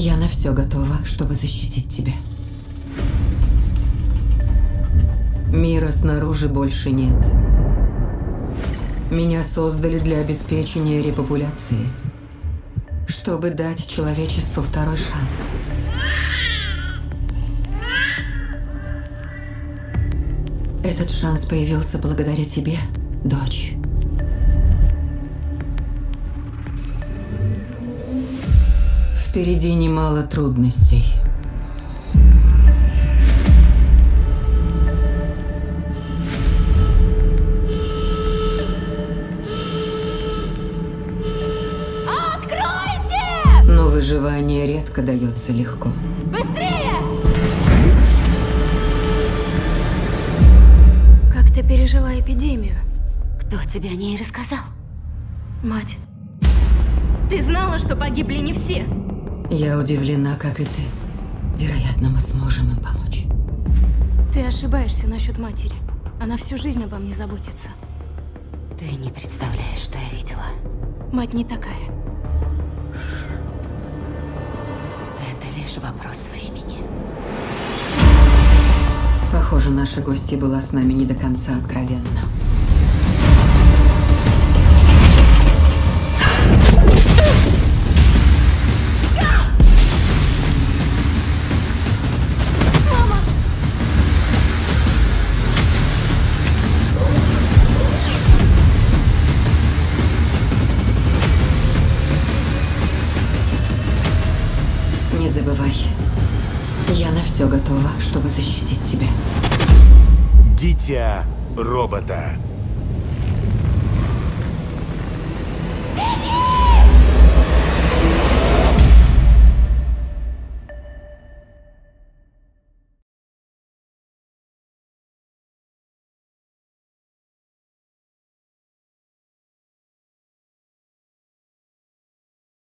Я на все готова, чтобы защитить тебя. Мира снаружи больше нет. Меня создали для обеспечения репопуляции, чтобы дать человечеству второй шанс. Этот шанс появился благодаря тебе, дочь. Впереди немало трудностей. Откройте! Но выживание редко дается легко. Быстрее! Как ты пережила эпидемию? Кто тебе о ней рассказал? Мать. Ты знала, что погибли не все? Я удивлена, как и ты. Вероятно, мы сможем им помочь. Ты ошибаешься насчет матери. Она всю жизнь обо мне заботится. Ты не представляешь, что я видела. Мать не такая. Это лишь вопрос времени. Похоже, наша гостья была с нами не до конца откровенна. Не забывай, я на все готова, чтобы защитить тебя. Дитя робота.